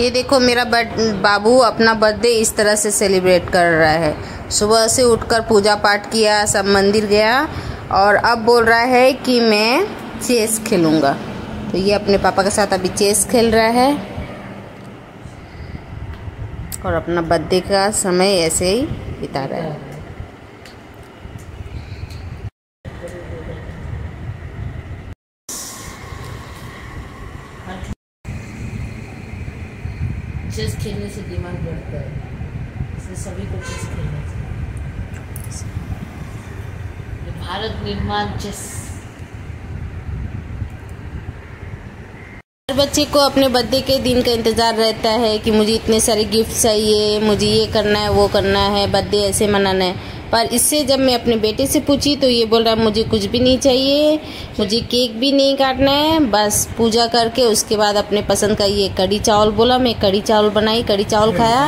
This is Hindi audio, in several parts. ये देखो मेरा बाबू अपना बर्थडे इस तरह से सेलिब्रेट कर रहा है। सुबह से उठकर पूजा पाठ किया, सब मंदिर गया और अब बोल रहा है कि मैं चेस खेलूँगा। तो ये अपने पापा के साथ अभी चेस खेल रहा है और अपना बर्थडे का समय ऐसे ही बिता रहा है। चेस खेलने से दिमाग बढ़ता है, इसलिए सभी को चेस खेलना चाहिए। भारत निर्माण चेस। हर बच्चे को अपने बर्थडे के दिन का इंतज़ार रहता है कि मुझे इतने सारे गिफ्ट चाहिए, मुझे ये करना है, वो करना है, बर्थडे ऐसे मनाना है। पर इससे जब मैं अपने बेटे से पूछी तो ये बोल रहा है मुझे कुछ भी नहीं चाहिए, मुझे केक भी नहीं काटना है, बस पूजा करके उसके बाद अपने पसंद का ये कढ़ी चावल बोला, मैं कढ़ी चावल बनाई, कढ़ी चावल खाया।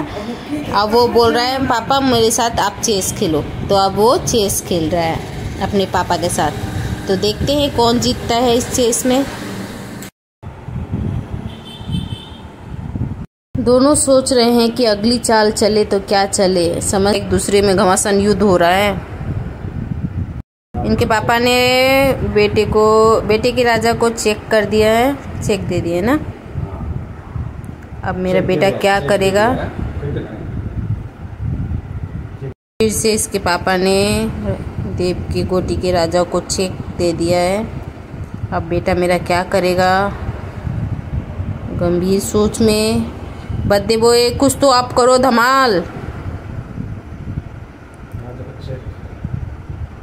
अब वो बोल रहा है पापा मेरे साथ आप चेस खेलो, तो अब वो चेस खेल रहा है अपने पापा के साथ। तो देखते हैं कौन जीतता है इस चेस में। दोनों सोच रहे हैं कि अगली चाल चले तो क्या चले, समझ एक दूसरे में घमासान युद्ध हो रहा है। इनके पापा ने बेटे के राजा को चेक कर दिया है, चेक दे दिया है ना। अब मेरा बेटा क्या करेगा? फिर से इसके पापा ने देव की गोटी के राजा को चेक दे दिया है। अब बेटा मेरा क्या करेगा? गंभीर सोच में। बर्थडे बॉय कुछ तो आप करो धमाल,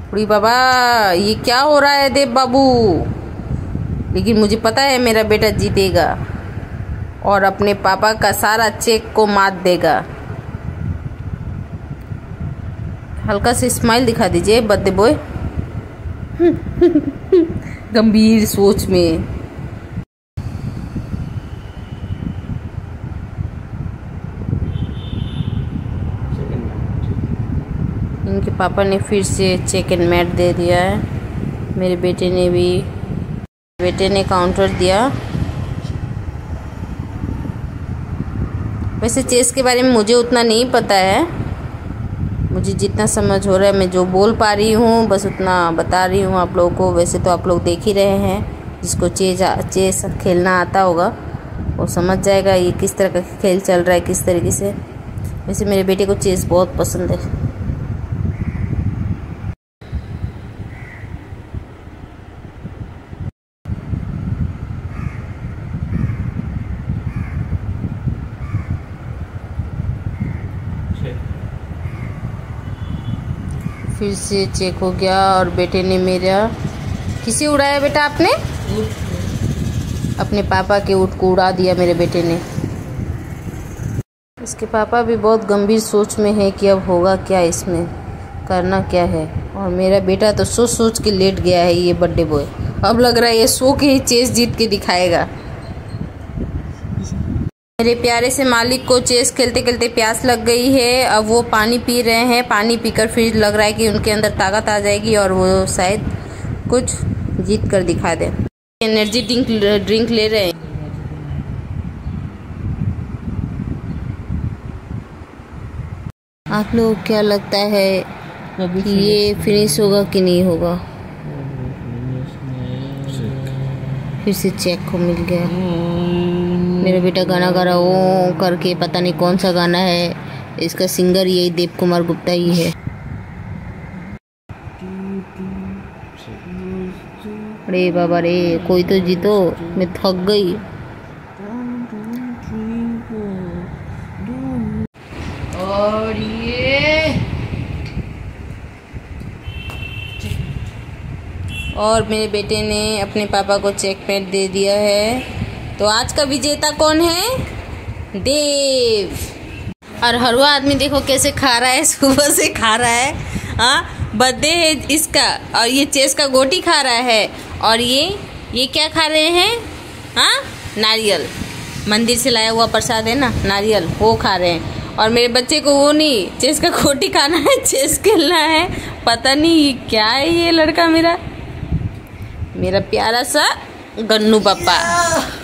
पूरी बाबा ये क्या हो रहा है देव बाबू। लेकिन मुझे पता है मेरा बेटा जीतेगा और अपने पापा का सारा चेक को मात देगा। हल्का से स्माइल दिखा दीजिए बर्थडे बॉय। गंभीर सोच में। इनके पापा ने फिर से चेक एंड मैट दे दिया है। मेरे बेटे ने काउंटर दिया। वैसे चेस के बारे में मुझे उतना नहीं पता है, मुझे जितना समझ हो रहा है मैं जो बोल पा रही हूँ बस उतना बता रही हूँ आप लोगों को। वैसे तो आप लोग देख ही रहे हैं, जिसको चेस खेलना आता होगा वो समझ जाएगा ये किस तरह का खेल चल रहा है किस तरीके से। वैसे मेरे बेटे को चेस बहुत पसंद है। फिर से चेक हो गया और बेटे ने मेरा किसे उड़ाया बेटा आपने? अपने पापा के ऊँट को उड़ा दिया मेरे बेटे ने। इसके पापा भी बहुत गंभीर सोच में है कि अब होगा क्या, इसमें करना क्या है। और मेरा बेटा तो सोच सोच के लेट गया है ये बर्थडे बॉय। अब लग रहा है ये सो के ही चेस जीत के दिखाएगा। मेरे प्यारे से मालिक को चेस खेलते खेलते प्यास लग गई है। अब वो पानी पी रहे हैं, पानी पीकर फिर लग रहा है कि उनके अंदर ताकत आ जाएगी और वो शायद कुछ जीत कर दिखा दें। एनर्जी ड्रिंक ले रहे हैं। आप लोग क्या लगता है ये फिनिश होगा कि नहीं होगा? फिर से चेक को मिल गया। मेरा बेटा गाना गा रहा ओ करके, पता नहीं कौन सा गाना है, इसका सिंगर यही देव कुमार गुप्ता ही है। अरे बाबा रे, कोई तो जीतो, मैं थक गई। और ये और मेरे बेटे ने अपने पापा को चेकमेट दे दिया है। तो आज का विजेता कौन है? देव। और हरवा आदमी देखो कैसे खा रहा है, सुबह से खा रहा है। हाँ, बर्थडे है इसका और ये चेस का गोटी खा रहा है। और ये क्या खा रहे हैं? हाँ, नारियल, मंदिर से लाया हुआ प्रसाद है ना, नारियल वो खा रहे हैं। और मेरे बच्चे को वो नहीं, चेस का गोटी खाना है, चेस खेलना है। पता नहीं ये क्या है ये लड़का मेरा प्यारा सा गन्नू पापा।